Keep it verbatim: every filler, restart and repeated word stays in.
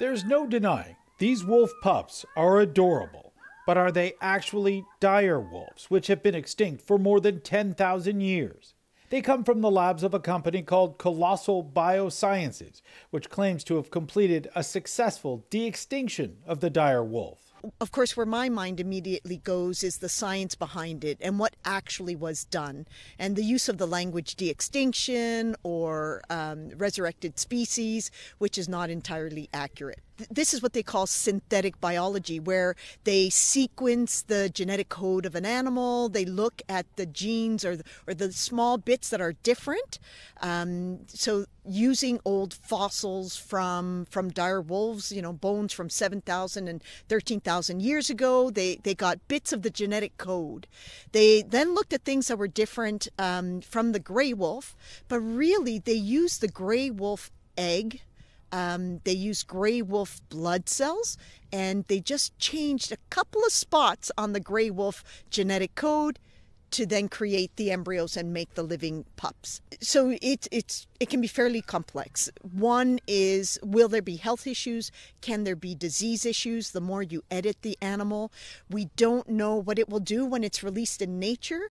There's no denying these wolf pups are adorable, but are they actually dire wolves, which have been extinct for more than ten thousand years? They come from the labs of a company called Colossal Biosciences, which claims to have completed a successful de-extinction of the dire wolf. Of course, where my mind immediately goes is the science behind it and what actually was done. And the use of the language de-extinction or um, resurrected species, which is not entirely accurate. This is what they call synthetic biology, where they sequence the genetic code of an animal. They look at the genes or the, or the small bits that are different. Um, so using old fossils from from dire wolves, you know, bones from seven thousand and thirteen thousand years ago, they, they got bits of the genetic code. They then looked at things that were different um, from the gray wolf, but really they used the gray wolf egg. Um, they used gray wolf blood cells, and they just changed a couple of spots on the gray wolf genetic code to then create the embryos and make the living pups. So it, it's, it can be fairly complex. One is, will there be health issues? Can there be disease issues the more you edit the animal? We don't know what it will do when it's released in nature.